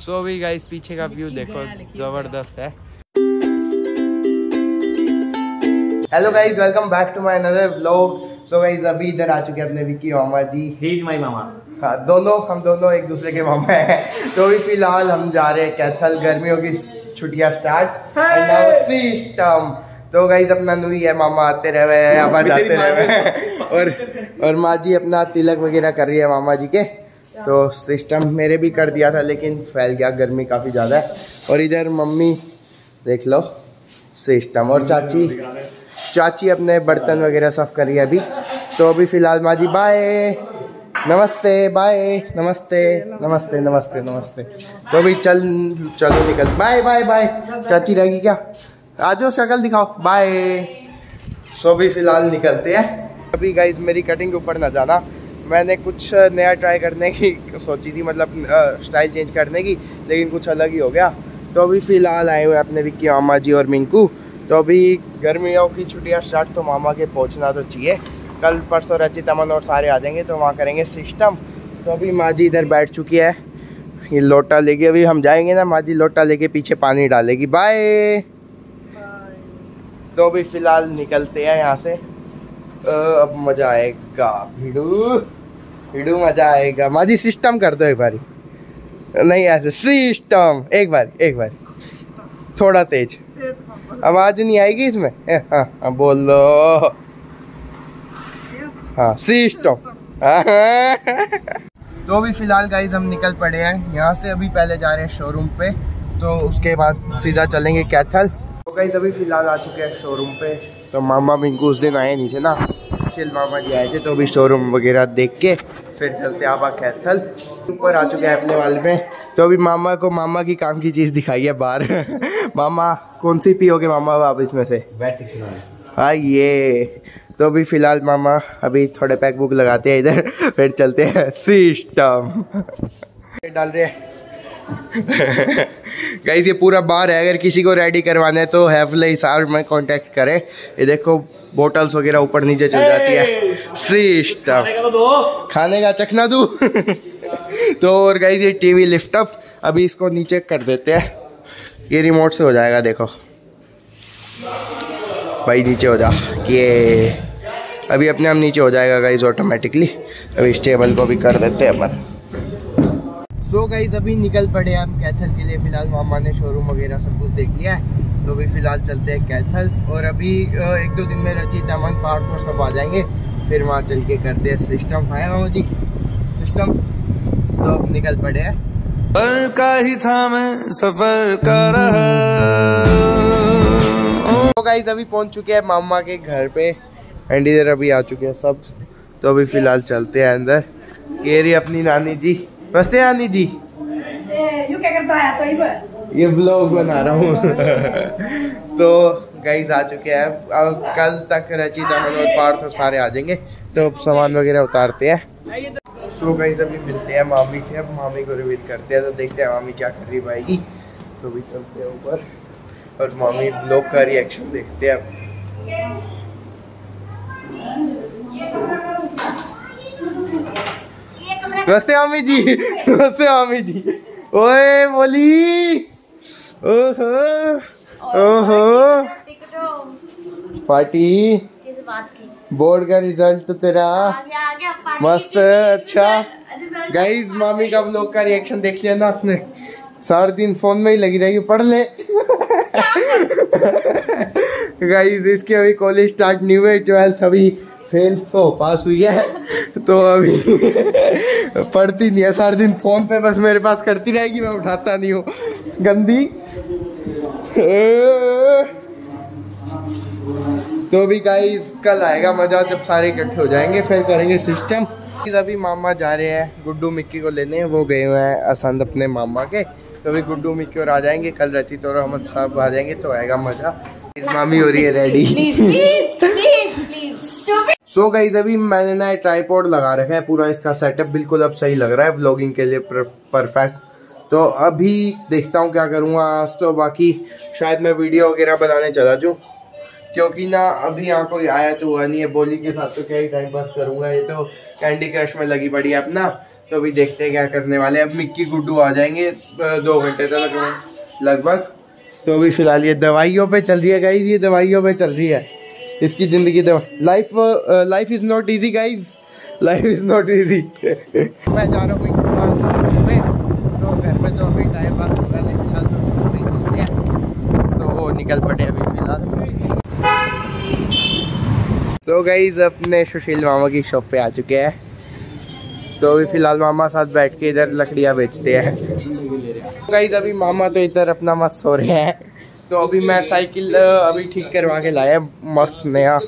सो अभी गाइस पीछे का व्यू देखो, जबरदस्त है। Hello guys, welcome back to my another vlog. So guys अभी इधर आ चुके हैं अपने विक्की मामा जी, ही इज माय मामा। हाँ, हम दोनों एक दूसरे के मामा हैं। तो अभी फिलहाल हम जा रहे हैं कैथल, गर्मियों की छुट्टियां स्टार्ट सिस्टम। तो गाइस अपना नूरी है, मामा आते रहे हैं, मामा जाते रहे और माँ जी अपना तिलक वगैरह कर रही है मामा जी के। तो सिस्टम मेरे भी कर दिया था लेकिन फैल गया, गर्मी काफ़ी ज़्यादा है। और इधर मम्मी देख लो सिस्टम, और चाची अपने बर्तन वगैरह साफ कर रही है अभी। तो अभी फ़िलहाल माँ जी बाय नमस्ते, बाय नमस्ते नमस्ते नमस्ते नमस्ते। तो अभी चलो निकल, बाय बाय बाय। चाची रहेगी क्या, आज शक्ल दिखाओ, बाय। सो भी फिलहाल निकलते हैं। अभी गाइज मेरी कटिंग के ऊपर ना जाना, मैंने कुछ नया ट्राई करने की सोची थी, मतलब स्टाइल चेंज करने की, लेकिन कुछ अलग ही हो गया। तो अभी फ़िलहाल आए हुए अपने विक्की मामा जी और मिंकू। तो अभी गर्मियों की छुट्टियां स्टार्ट, तो मामा के पहुंचना तो चाहिए। कल परसों रचित, अमन और सारे आ जाएंगे, तो वहाँ करेंगे सिस्टम। तो अभी माँ जी इधर बैठ चुकी है, ये लोटा लेके। अभी हम जाएंगे ना, माँ जी लोटा लेके पीछे पानी डालेगी, बाय। तो अभी फिलहाल निकलते हैं यहाँ से, अब मज़ा आएगा, भिड़ू भिड़ू मज़ा आएगा। माँ जी सिस्टम कर दो एक बारी, नहीं ऐसे सिस्टम, एक बारी थोड़ा तेज, आवाज़ नहीं आएगी इसमें। हाँ बोलो, हाँ सिस्टम। तो अभी फिलहाल गाइज हम निकल पड़े हैं यहाँ से, अभी पहले जा रहे हैं शोरूम पे, तो उसके बाद सीधा चलेंगे कैथल। तो गाइज अभी फ़िलहाल आ चुके हैं शोरूम पे। तो मामा मिंकू उस दिन आए नहीं थे ना, शिल मामा जी आए थे। तो अभी शोरूम वगैरह देख के फिर चलते हैं आबा कैथल। ऊपर आ चुके हैं अपने वाले में। तो अभी मामा को मामा की काम की चीज़ दिखाई है बाहर। मामा कौन सी पियोगे मामा आप इसमें से, हाँ ये। तो अभी फ़िलहाल मामा अभी थोड़े पैक बुक लगाते हैं इधर, फिर चलते हैं सिस्टम। डाल रहे हैं गाइस ये पूरा बार है, अगर किसी को रेडी करवाना है तो हैवले साहब में कांटेक्ट करें। ये देखो बोटल्स वगैरह ऊपर नीचे चल जाती है, सिस्टम। खाने का चखना दू। तो और गाइस ये टीवी लिफ्ट अप, अभी इसको नीचे कर देते हैं, ये रिमोट से हो जाएगा। देखो भाई नीचे हो जा, ये अभी अपने आप नीचे हो जाएगा गाइस ऑटोमेटिकली। अभी इस टेबल को भी कर देते हैं अपन। सो गाइज अभी निकल पड़े हम कैथल के लिए। फ़िलहाल मामा ने शोरूम वगैरह सब कुछ देख लिया है, तो अभी फ़िलहाल चलते हैं कैथल। और अभी एक दो दिन में रचित, अमन, पार्थ और सब आ जाएंगे, फिर वहाँ चल के करते हैं सिस्टम। हाय मामा जी, सिस्टम। तो अब निकल पड़े हैं, सफर का ही था मैं, सफर का रहा। तो गाइज अभी पहुँच चुके हैं मामा के घर पे, एंड इधर अभी आ चुके हैं सब। तो अभी फ़िलहाल चलते हैं अंदर। ये रही अपनी नानी जी, नमस्ते नानी जी। यू क्या करता है, तो ये ब्लॉग बना रहा हूँ। तो गाइस आ चुके हैं, कल तक रचित, अमन और पार्थ और सारे आ जाएंगे। तो अब सामान वगैरह उतारते हैं। सो गाइस अभी मिलते हैं मामी से, अब मामी को रिवील करते हैं। तो देखते हैं मामी क्या कर रही पाएगी। तो भी चलते हैं ऊपर और मामी ब्लॉग का रिएक्शन देखते हैं। नमस्ते मामी जी, नमस्ते मामी जी। ओए बोली, ओहो ओहो पार्टी। किस बात की, बोर्ड का रिजल्ट तेरा आ गया, मस्त। अच्छा गाइस मामी का ब्लॉग का रिएक्शन देख लिया ना आपने, सारे दिन फोन में ही लगी रहेगी, पढ़ ले। गाइस इसके अभी कॉलेज स्टार्ट नहीं हुए, 12th अभी फेल हो पास हुई है, तो अभी पढ़ती नहीं है, सारे दिन फोन पे बस मेरे पास करती रहेगी, मैं उठाता नहीं हूँ, गंदी। तो भी गाइस कल आएगा मज़ा, जब सारे इकट्ठे हो जाएंगे, फिर करेंगे सिस्टम। अभी मामा जा रहे हैं गुड्डू मिक्की को लेने, वो गए हुए हैं असंद अपने मामा के। तो अभी गुड्डू मिक्की और आ जाएंगे, कल रचित और अहमद साहब आ जाएंगे, तो आएगा मज़ा। मामी हो रही है रेडी। सो गाइज अभी मैंने ना ट्राईपॉड लगा रखा है, पूरा इसका सेटअप बिल्कुल अब सही लग रहा है व्लॉगिंग के लिए, परफेक्ट। तो अभी देखता हूँ क्या करूँगा आज, तो बाकी शायद मैं वीडियो वगैरह बनाने चला जाऊँ, क्योंकि ना अभी यहाँ कोई आया तो हुआ नहीं है। बोली के साथ तो क्या ही टाइम पास करूँगा, ये तो कैंडी क्रश में लगी पड़ी है अपना। तो अभी देखते हैं क्या करने वाले हैं। अब मिक्की गुड्डू आ जाएंगे 2 घंटे तक लगभग। तो अभी फिलहाल ये दवाइयों पे चल रही है गाइज, ये दवाइयों पे चल रही है इसकी ज़िंदगी। Life is not easy guys, life is not easy. मैं जा रहा हूँ तो घर पे तो अभी टाइम पास होगा, लेकिन फिलहाल तो शुरू में चलते हैं तो निकल पड़े अभी फिलहाल। तो गाइज अपने सुशील मामा की शॉप पे आ चुके हैं। तो अभी फिलहाल मामा साथ बैठ के इधर लकड़ियाँ बेचते हैं। तो गाइज अभी मामा तो इधर अपना मस्त सो रहे हैं। तो अभी मैं साइकिल अभी ठीक करवा के लाया मस्त नया,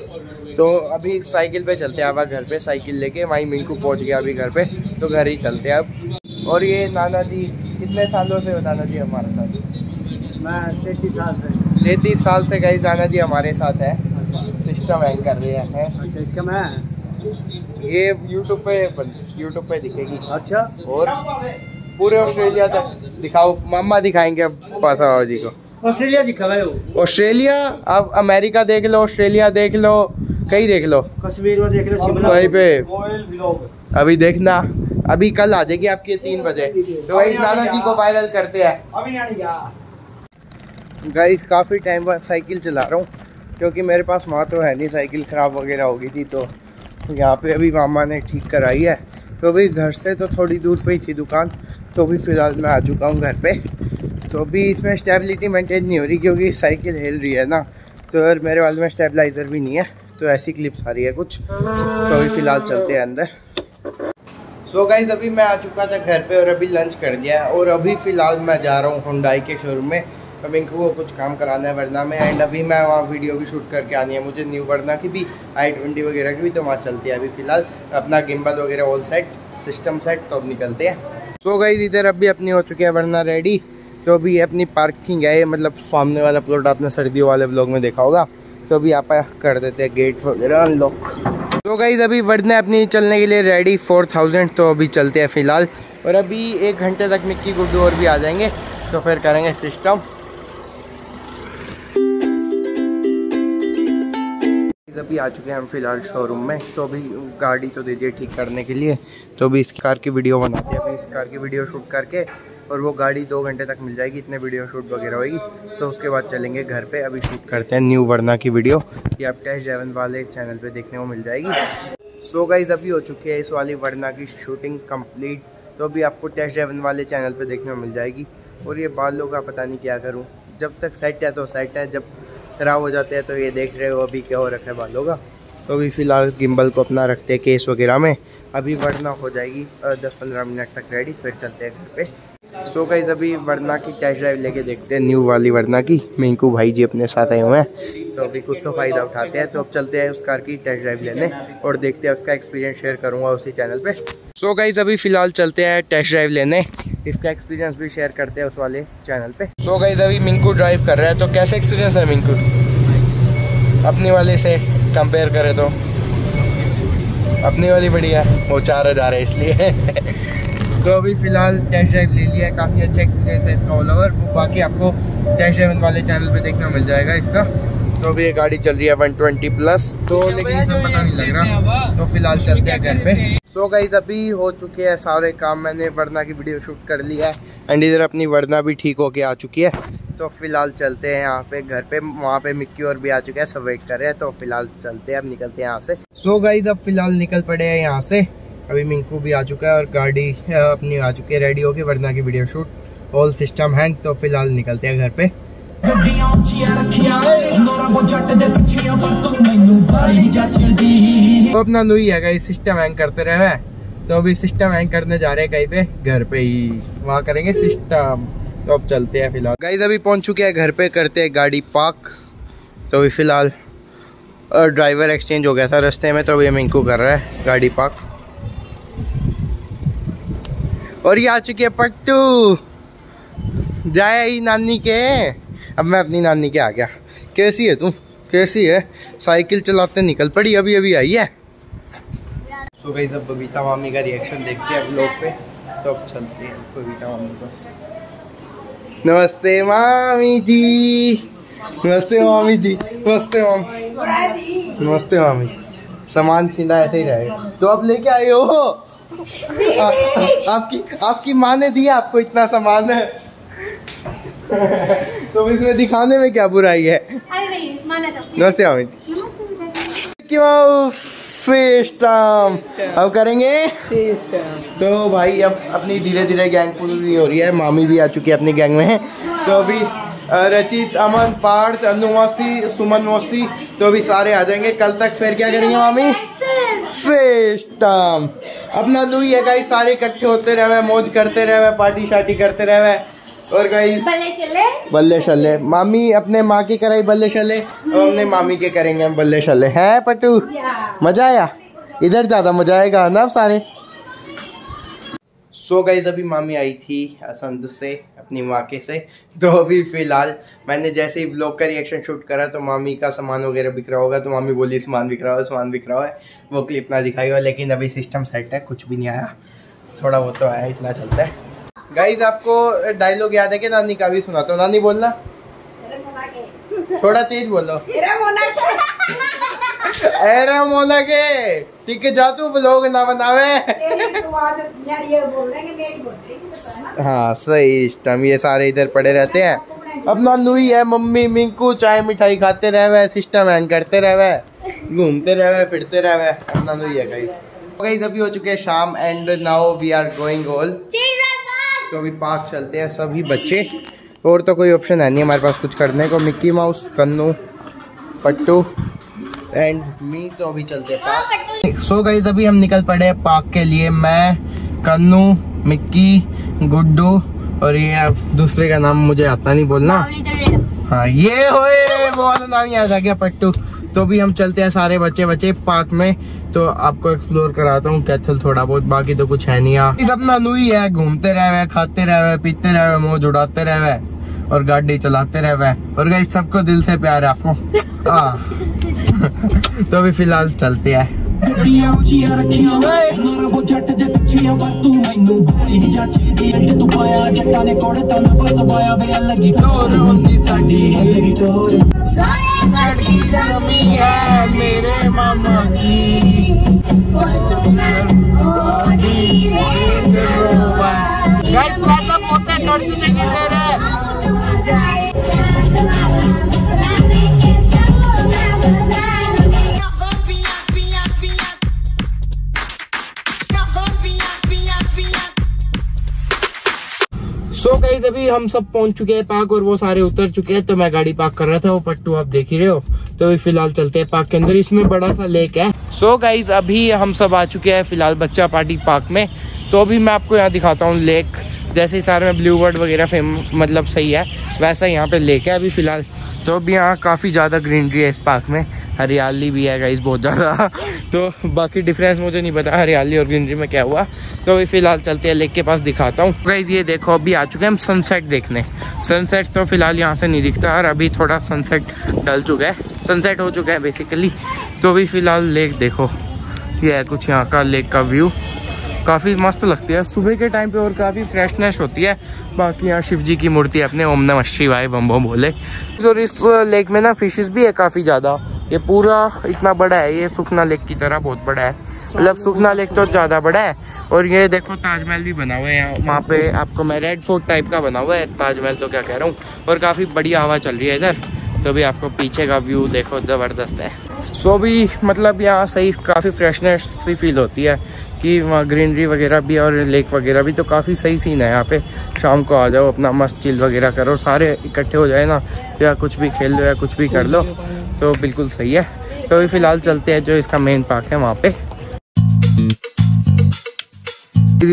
तो अभी साइकिल पे चलते हैं। अब घर पे साइकिल लेके वहीं मिंकू पहुंच गया अभी घर पे, तो घर ही चलते हैं अब। और ये नाना जी कितने सालों से हो नाना जी हमारे साथ? मैं 33 साल से। 33 साल से गाइज नाना जी हमारे साथ है, सिस्टम हैंग कर रहे हैं। ये यूट्यूब पे दिखेगी। अच्छा, और पूरे ऑस्ट्रेलिया तक दिखाओ, मामा दिखाएंगे अब पासाओ जी को। ऑस्ट्रेलिया दिखाओ, ऑस्ट्रेलिया, अब अमेरिका देख लो, ऑस्ट्रेलिया देख लो, कहीं देख लो, कश्मीर में देख लो, शिमला पे। अभी देखना, अभी कल आ जाएगी आपके 3 बजे। तो गाइस नाना जी को वायरल करते हैं। गाइस काफ़ी टाइम बाद साइकिल चला रहा हूँ क्योंकि मेरे पास वहाँ तो है नहीं, साइकिल ख़राब वगैरह हो गई थी तो यहाँ पे अभी मामा ने ठीक कराई है। तो अभी घर से तो थोड़ी दूर पे ही थी दुकान, तो अभी फ़िलहाल मैं आ चुका हूँ घर पे। तो अभी इसमें स्टेबिलिटी मेंटेन नहीं हो रही क्योंकि साइकिल हिल रही है ना, तो और मेरे वाले में स्टेबलाइज़र भी नहीं है, तो ऐसी क्लिप्स आ रही है कुछ। तो अभी फ़िलहाल चलते हैं अंदर। सो गाइज अभी मैं आ चुका था घर पर और अभी लंच कर लिया है। और अभी फ़िलहाल मैं जा रहा हूँ हुंडई के शोरूम में, मिंकू को कुछ काम कराना है वरना में। एंड अभी मैं वहाँ वीडियो भी शूट करके आनी है मुझे, न्यू वरना की भी, i20 वगैरह की भी, तो वहाँ चलते हैं अभी फ़िलहाल। अपना गिम्बल वगैरह ऑल सेट, सिस्टम सेट, तो अब निकलते हैं। सो गाइस इधर अभी अपनी हो चुकी है वरना रेडी। तो अभी अपनी पार्किंग है, मतलब सामने वाला प्लॉट आपने सर्दियों वाले ब्लॉग में देखा होगा। तो अभी आप कर देते हैं गेट वगैरह अनलॉक। तो गाइस अभी वरना अपनी चलने के लिए रेडी 4000। तो अभी चलते हैं फ़िलहाल। और अभी 1 घंटे तक मिक्की गुड्डू और भी आ जाएंगे, तो फिर करेंगे सिस्टम। अभी आ चुके हैं हम फिलहाल शोरूम में। तो अभी गाड़ी तो दे दिए ठीक करने के लिए, तो अभी इस कार की वीडियो बनाते हैं। अभी इस कार की वीडियो शूट करके और वो गाड़ी 2 घंटे तक मिल जाएगी, इतने वीडियो शूट वगैरह होगी। तो उसके बाद चलेंगे घर पे, अभी शूट करते हैं न्यू वरना की वीडियो, ये आप टेस्ट ड्राइवन वाले चैनल पर देखने को मिल जाएगी। सो गाइज अभी हो चुकी है इस वाली वरना की शूटिंग कम्प्लीट, तो अभी आपको टेस्ट ड्राइवन वाले चैनल पर देखने को मिल जाएगी। और ये बालों का पता नहीं क्या करूँ, जब तक सेट है तो सेट है, जब खराब हो जाते हैं तो ये देख रहे हो अभी क्या हो रखा है बालों का। तो अभी फ़िलहाल गिम्बल को अपना रखते हैं केस वगैरह में, अभी वरना हो जाएगी 10-15 मिनट तक रेडी, फिर चलते हैं घर पे। सो गाइस अभी वरना की टेस्ट ड्राइव लेके देखते हैं न्यू वाली वरना की। मिंकू भाई जी अपने साथ आए हुए हैं, तो अभी कुछ तो फ़ायदा उठाते हैं। तो अब चलते हैं उस कार की टेस्ट ड्राइव लेने और देखते हैं, उसका एक्सपीरियंस शेयर करूँगा उसी चैनल पर। सो गाइस अभी फ़िलहाल चलते हैं टेस्ट ड्राइव लेने, इसका एक्सपीरियंस भी शेयर करते हैं उस वाले चैनल पे। सो गाइस अभी मिंकू ड्राइव कर रहा है, तो कैसा एक्सपीरियंस है मिंकू अपने वाले से कंपेयर करे तो? अपने वाली बढ़िया, वो 4000 है इसलिए। तो अभी फ़िलहाल टेस्ट ड्राइव ले लिया है, काफ़ी अच्छा एक्सपीरियंस है इसका ऑल ओवर। वो बाकी आपको टेस्ट ड्राइव वाले चैनल पर देखने को मिल जाएगा इसका। तो अभी ये गाड़ी चल रही है 120+, तो लेकिन इसमें पता नहीं लग रहा, तो फिलहाल चलते हैं घर पे। सो गाइज अभी हो चुके हैं सारे काम, मैंने वरना की वीडियो शूट कर लिया है एंड इधर अपनी वरना भी ठीक होके आ चुकी है। तो फिलहाल चलते हैं यहाँ पे घर पे, वहाँ पे मिक्की और भी आ चुके हैं, सब वेट कर रहे हैं। तो फिलहाल चलते हैं, अब निकलते हैं यहाँ से। सो गाइज अब फिलहाल निकल पड़े हैं यहाँ से, अभी मिंकू भी आ चुका है और गाड़ी अपनी आ चुकी है रेडी होके, वरना की video shoot, all system hang. तो फिलहाल निकलते हैं घर पे। तो अपना नुई है गाइस, सिस्टम हैंग करते रहे हैं। तो अभी सिस्टम हैंग करने जा रहे हैं कहीं पे, घर पे ही, वहाँ करेंगे सिस्टम। तो अब चलते हैं फिलहाल। गाइस अभी पहुँच चुके हैं घर पे, करते हैं गाड़ी पार्क। तो अभी फिलहाल ड्राइवर एक्सचेंज हो गया था रास्ते में, तो अभी हम इनको कर रहा है गाड़ी पार्क। और ये आ चुकी है पट्टू, जाए ही नानी के। अब मैं अपनी नानी के आ गया। कैसी है तू, कैसी है? साइकिल चलाते निकल पड़ी, अभी अभी आई है। सो गाइस अब बबीता मामी का रिएक्शन देखते हैं ब्लॉग पे, तो अब चलते हैं बबीता मामी को। नमस्ते मामी जी, नमस्ते मामी जी, नमस्ते मामी, नमस्ते मामी। सामान खिंडा ऐसे ही रहेगा। तो अब लेके आए हो आपकी माँ ने दिया आपको इतना सामान है तो इसमें दिखाने में क्या बुराई है। नमस्ते मामी जी। सिस्टम अब करेंगे तो भाई अब अपनी धीरे धीरे गैंग पूरी हो रही है। मामी भी आ चुकी है अपनी गैंग में। तो अभी रचित, अमन, पार्थ, अनुवासी, सुमन मौसी तो अभी सारे आ जाएंगे कल तक। फिर क्या करेंगे मामी? सिस्टम अपना लू ये गाइस सारे इकट्ठे होते रहे, मौज करते रहे, पार्टी शार्टी करते रहे। और गाइस बल्ले शल्ले मामी अपने माँ की कराई बल्ले शल्ले और हमने मामी के करेंगे हम बल्ले शल्ले। हैं पटू मजा आया? इधर ज्यादा मजा आएगा ना आप सारे। सो गाइस अभी मामी आई थी असंध से अपनी वाके से। तो अभी फिलहाल मैंने जैसे ही ब्लॉग का रिएक्शन शूट करा तो मामी का सामान वगैरह बिक रहा होगा। तो मामी बोली सामान बिक रहा है, सामान बिक रहा है। वो क्लिप ना दिखाई हो, लेकिन अभी सिस्टम सेट है, कुछ भी नहीं आया, थोड़ा बहुत तो आया, इतना चलता है। गाइज आपको डायलॉग याद है कि नानी का? भी सुनाता हूँ। नानी बोलना, थोड़ा तेज बोलो। अरे मोना के ठीक है जा तू ब्लॉग ना बनावे। हाँ सही सिस्टम। ये सारे इधर पड़े रहते हैं। अब नानू ही है, मम्मी, मिंकू चाय मिठाई खाते रहे, सिस्टम हैंग करते रहे, घूमते रहे, फिरते रहे। अब नानू ही है गाइज। गाइज अभी हो चुके हैं शाम and now we are going all. तो अभी पार्क चलते हैं सभी बच्चे। और तो कोई ऑप्शन है नहीं हमारे पास कुछ करने को। Mickey Mouse, Kannu, Pattu and me तो अभी चलते हैं पार्क। सो गाइस अभी हम निकल पड़े हैं पार्क के लिए। मैं, कन्नू, मिक्की, गुड्डू और ये अब दूसरे का नाम मुझे आता नहीं बोलना। हाँ ये होए बहुत नाम याद आ गया, पट्टू। तो अभी हम चलते हैं सारे बच्चे बच्चे पार्क में। तो आपको एक्सप्लोर कराता हूँ कैथल थोड़ा बहुत, बाकी तो कुछ है नहीं। ये सब नानू ही है, घूमते रहे, खाते रहे, पीते रहे, मौज उड़ाते रहे और गाड़ी चलाते रहे। और गाइस सबको दिल से प्यार है आपको। हाँ तो अभी फिलहाल चलते हैं। मेरे मामा की अभी हम सब पहुंच चुके हैं पार्क और वो सारे उतर चुके हैं। तो मैं गाड़ी पार्क कर रहा था, वो पट्टू आप देख ही रहे हो। तो अभी फिलहाल चलते हैं पार्क के अंदर, इसमें बड़ा सा लेक है। सो गाइज अभी हम सब आ चुके हैं फिलहाल बच्चा पार्टी पार्क में। तो अभी मैं आपको यहाँ दिखाता हूँ लेक। जैसे ही सारे में ब्लू बर्ड वगैरह मतलब सही है वैसा यहाँ पे लेक है अभी फिलहाल। तो अभी यहाँ काफ़ी ज़्यादा ग्रीनरी है इस पार्क में, हरियाली भी है गाइस बहुत ज़्यादा। तो बाकी डिफरेंस मुझे नहीं पता हरियाली और ग्रीनरी में क्या हुआ। तो अभी फ़िलहाल चलते हैं लेक के पास, दिखाता हूँ। गाइस ये देखो अभी आ चुके हैं हम सनसेट देखने। सनसेट तो फ़िलहाल यहाँ से नहीं दिखता और अभी थोड़ा सनसेट डल चुका है, सनसेट हो चुका है बेसिकली। तो अभी फ़िलहाल लेक देखो, ये है कुछ यहाँ का लेक का व्यू। काफ़ी मस्त लगती है सुबह के टाइम पे और काफ़ी फ्रेशनेस होती है। बाकी यहाँ शिव जी की मूर्ति है अपने, ओम नमः शिवाय बम बम बोले। और इस लेक में ना फिशेस भी है काफ़ी ज़्यादा। ये पूरा इतना बड़ा है, ये सुखना लेक की तरह बहुत बड़ा है। मतलब सुखना लेक तो ज़्यादा बड़ा है। और ये देखो ताजमहल भी बना हुआ है यहाँ, वहाँ पे आपको मैं रेड फोर्ट टाइप का बना हुआ है ताजमहल, तो क्या कह रहा हूँ। और काफ़ी बड़ी हवा चल रही है इधर। तो भी आपको पीछे का व्यू देखो ज़बरदस्त है। सो भी मतलब यहाँ सही काफ़ी फ्रेशनेस भी फील होती है कि वहाँ ग्रीनरी वगैरह भी और लेक वगैरह भी। तो काफ़ी सही सीन है यहाँ पे। शाम को आ जाओ अपना मस्त चिल वगैरह करो, सारे इकट्ठे हो जाए ना, या कुछ भी खेल लो या कुछ भी कर लो, तो बिल्कुल सही है। तो अभी फिलहाल चलते हैं जो इसका मेन पार्क है वहाँ पे।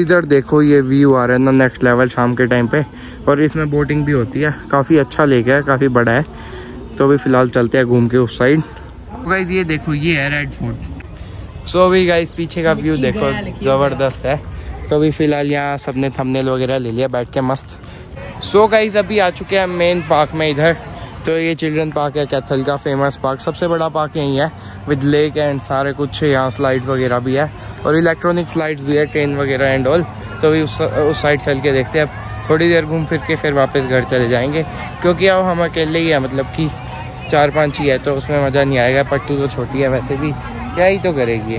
इधर देखो ये व्यू आ रहा है ना नेक्स्ट लेवल शाम के टाइम पे। और इसमें बोटिंग भी होती है, काफ़ी अच्छा लेक है, काफ़ी बड़ा है। तो अभी फिलहाल चलते हैं घूम के उस साइड। गाइस ये देखो ये है रेड फोर्ट। सो भी गाइस पीछे का व्यू देखो ज़बरदस्त है। तो अभी फ़िलहाल यहाँ सबने थंबनेल वगैरह ले लिया बैठ के मस्त। सो गाइस अभी आ चुके हैं मेन पार्क में इधर। तो ये चिल्ड्रन पार्क है कैथल का, फेमस पार्क, सबसे बड़ा पार्क यही है विद लेक एंड सारे कुछ। यहाँ स्लाइड्स वगैरह भी है और इलेक्ट्रॉनिक स्लाइड्स भी है, ट्रेन वगैरह एंड ऑल। तो अभी उस साइड चल के देखते हैं। अब थोड़ी देर घूम फिर के फिर वापस घर चले जाएँगे, क्योंकि अब हम अकेले ही है, मतलब कि 4-5 ही है, तो उसमें मज़ा नहीं आएगा। पट्टू तो छोटी है वैसे भी, क्या ही तो करेगी।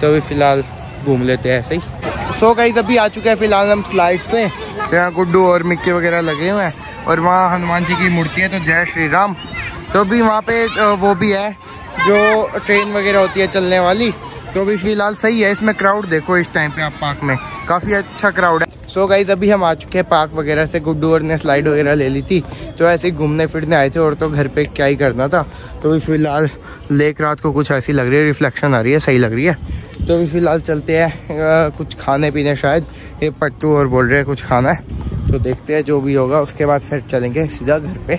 तो अभी फ़िलहाल घूम लेते हैं ऐसे ही। सो गाइस अभी आ चुके हैं फिलहाल हम स्लाइड्स पे, यहाँ गुड्डू और मिक्की वगैरह लगे हुए हैं और वहाँ हनुमान जी की मूर्ति है तो जय श्री राम। तो अभी वहाँ पे वो भी है जो ट्रेन वगैरह होती है चलने वाली, तो अभी फिलहाल सही है। इसमें क्राउड देखो इस टाइम पे आप पार्क में, काफ़ी अच्छा क्राउड है। सो गाइज अभी हम आ चुके हैं पार्क वगैरह से, गुड्डू और ने स्लाइड वगैरह ले ली थी तो ऐसे ही घूमने फिरने आए थे और तो घर पे क्या ही करना था। तो अभी फिलहाल लेक रात को कुछ ऐसी लग रही है, रिफ्लेक्शन आ रही है, सही लग रही है। तो अभी फिलहाल चलते हैं कुछ खाने पीने, शायद ये पट्टू और बोल रहे हैं कुछ खाना है तो देखते हैं जो भी होगा, उसके बाद फिर चलेंगे सीधा घर पे।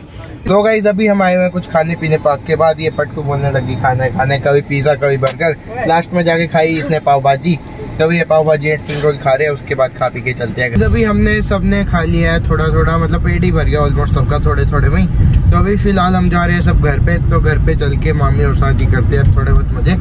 तो गाइज अभी हम आए हुए हैं कुछ खाने पीने पार्क के बाद, ये पट्टू बोलने लगी खाना है खाने, कभी पिज़्ज़ा कभी बर्गर, लास्ट में जाके खाई इसने पाव भाजी। तभी ये पाव भाजी एंड रोल खा रहे हैं, उसके बाद खा पी के चलते हैं। अभी हमने सबने खा लिया है थोड़ा थोड़ा, मतलब पेट ही भर गया ऑलमोस्ट सबका थोड़े थोड़े में। तो अभी फिलहाल हम जा रहे हैं सब घर पे, तो घर पे चल के मामी और शादी करते हैं थोड़े बहुत मजे।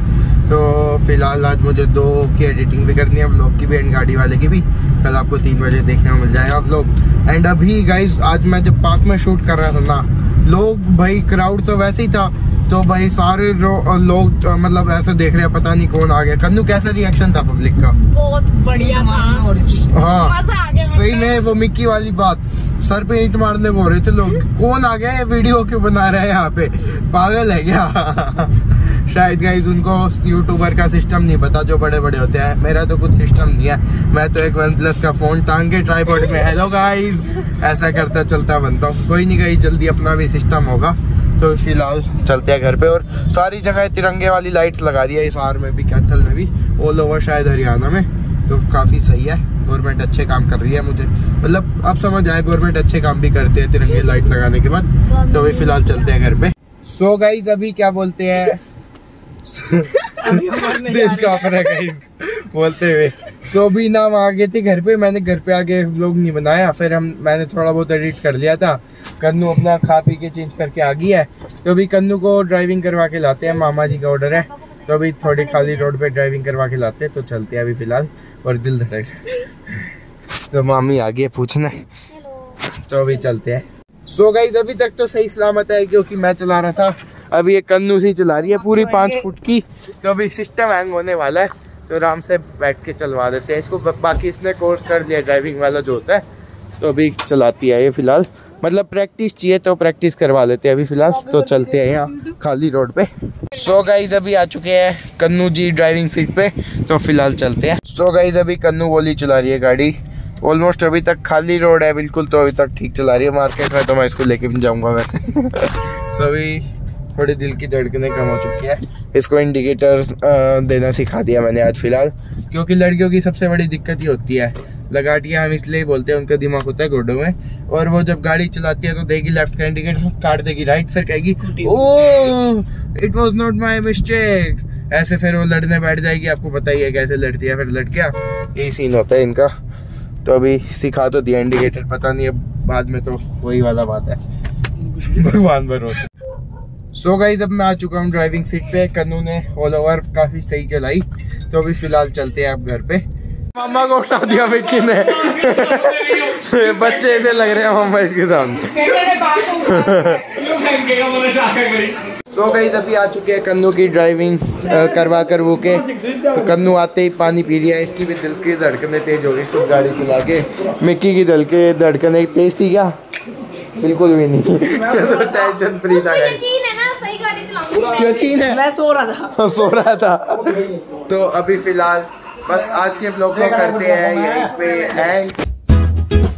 तो फिलहाल आज मुझे 2 की एडिटिंग भी करनी है, व्लॉग की भी एंड गाड़ी वाले की भी। कल आपको 3 बजे देखने को मिल जाएगा व्लॉग। एंड अभी गाइज आज मैं जब पार्क में शूट कर रहा था ना, लोग भाई क्राउड तो वैसे ही था, तो भाई सारे लोग तो मतलब ऐसे देख रहे हैं, पता नहीं कौन आ गया। कन्नू कैसा रिएक्शन था पब्लिक का? बहुत बढ़िया था। हाँ सही में वो मिक्की वाली बात, सर पे ईंट मारने को हो रहे थे लोग, कौन आ गया ये वीडियो क्यों बना रहा है यहाँ पे, पागल है क्या? शायद गाइज उनको यूट्यूबर का सिस्टम नहीं पता जो बड़े बड़े होते हैं। मेरा तो कुछ सिस्टम नहीं है, मैं तो एक 1+ का फोन टांग के ट्राइपॉड में हेलो गाइज ऐसा करता चलता बनता हूँ। कोई नहीं गाइज जल्दी अपना भी सिस्टम होगा। तो फिलहाल चलते हैं घर पे। और सारी जगह तिरंगे वाली लाइट्स लगा रही है, हिसार में भी, कैथल में भी, ऑल ओवर शायद हरियाणा में। तो काफ़ी सही है, गवर्नमेंट अच्छे काम कर रही है। मुझे मतलब अब समझ आया गवर्नमेंट अच्छे काम भी करते हैं तिरंगे लाइट लगाने के बाद। तो अभी फिलहाल चलते हैं घर पे। सो गाइज अभी क्या बोलते हैं बोलते हुए सो भी नाम आ गए थे घर पे। मैंने घर पे आके व्लॉग नहीं बनाया, फिर मैंने थोड़ा बहुत एडिट कर लिया था। कन्नू अपना खा पी के चेंज करके आ गई है, तो अभी कन्नू को ड्राइविंग करवा के लाते हैं, मामा जी का ऑर्डर है तो अभी थोड़ी खाली रोड पे ड्राइविंग करवा के लाते हैं। तो चलते हैं अभी फिलहाल। और दिल धड़क तो मामी आ गई है पूछना, तो अभी चलते हैं। सो गाइज अभी तक तो सही सलामत है क्योंकि मैं चला रहा था, अभी ये कन्नू से चला रही है पूरी 5 फुट की। तो अभी सिस्टम हैंग होने वाला है, तो आराम से बैठ के चलवा देते हैं इसको। बाकी इसने कोर्स कर लिया ड्राइविंग वाला जो होता है, तो अभी चलाती है ये फिलहाल, मतलब प्रैक्टिस चाहिए तो प्रैक्टिस करवा लेते हैं अभी फिलहाल। तो चलते हैं यहाँ खाली रोड पे। सो गाइज अभी आ चुके हैं कन्नू जी ड्राइविंग सीट पे, तो फिलहाल चलते हैं। सो गाइज अभी कन्नू बोली चला रही है गाड़ी, ऑलमोस्ट अभी तक खाली रोड है बिल्कुल, तो अभी तक ठीक चला रही है। मार्केट में तो मैं इसको लेके भी जाऊँगा वैसे। सो अभी थोड़ी दिल की धड़कने कम हो चुकी है, इसको इंडिकेटर देना सिखा दिया मैंने आज फिलहाल, क्योंकि लड़कियों की सबसे बड़ी दिक्कत ही होती है लगाटियाँ, हम इसलिए बोलते हैं। उनका दिमाग होता है घोड़ों में, और वो जब गाड़ी चलाती है तो देगी लेफ्ट का इंडिकेटर, काट देगी राइट, फिर कहेगी oh it was not my mistake, ऐसे फिर वो लड़ने बैठ जाएगी। आपको पता ही है कैसे लड़ती है, फिर लड़ गया, यही सीन होता है इनका। तो अभी सिखा तो दिया इंडिकेटर, पता नहीं अब बाद में तो वही वाला बात है, भगवान भरोसे। सो गाइज अब मैं आ चुका हूँ ड्राइविंग सीट पे, कन्नू ने ऑल ओवर काफी सही चलाई। तो अभी फिलहाल चलते हैं आप घर पे। मामा को उठा दिया विक्की ने, बच्चे ऐसे लग रहे हैं मामा इसके सामने। सो गाइज अभी आ चुके हैं कन्नू की ड्राइविंग करवा कर वो के। कन्नू आते ही पानी पी लिया, इसकी भी दिल की धड़कने तेज हो गई कुछ गाड़ी चला के। मिक्की की दिल के धड़कने तेज थी क्या? बिल्कुल भी नहीं। तो टेंशन फ्री था यकीन है, मैं सो रहा था। तो अभी फिलहाल बस आज के ब्लॉग में करते हैं यहीं पे एंड।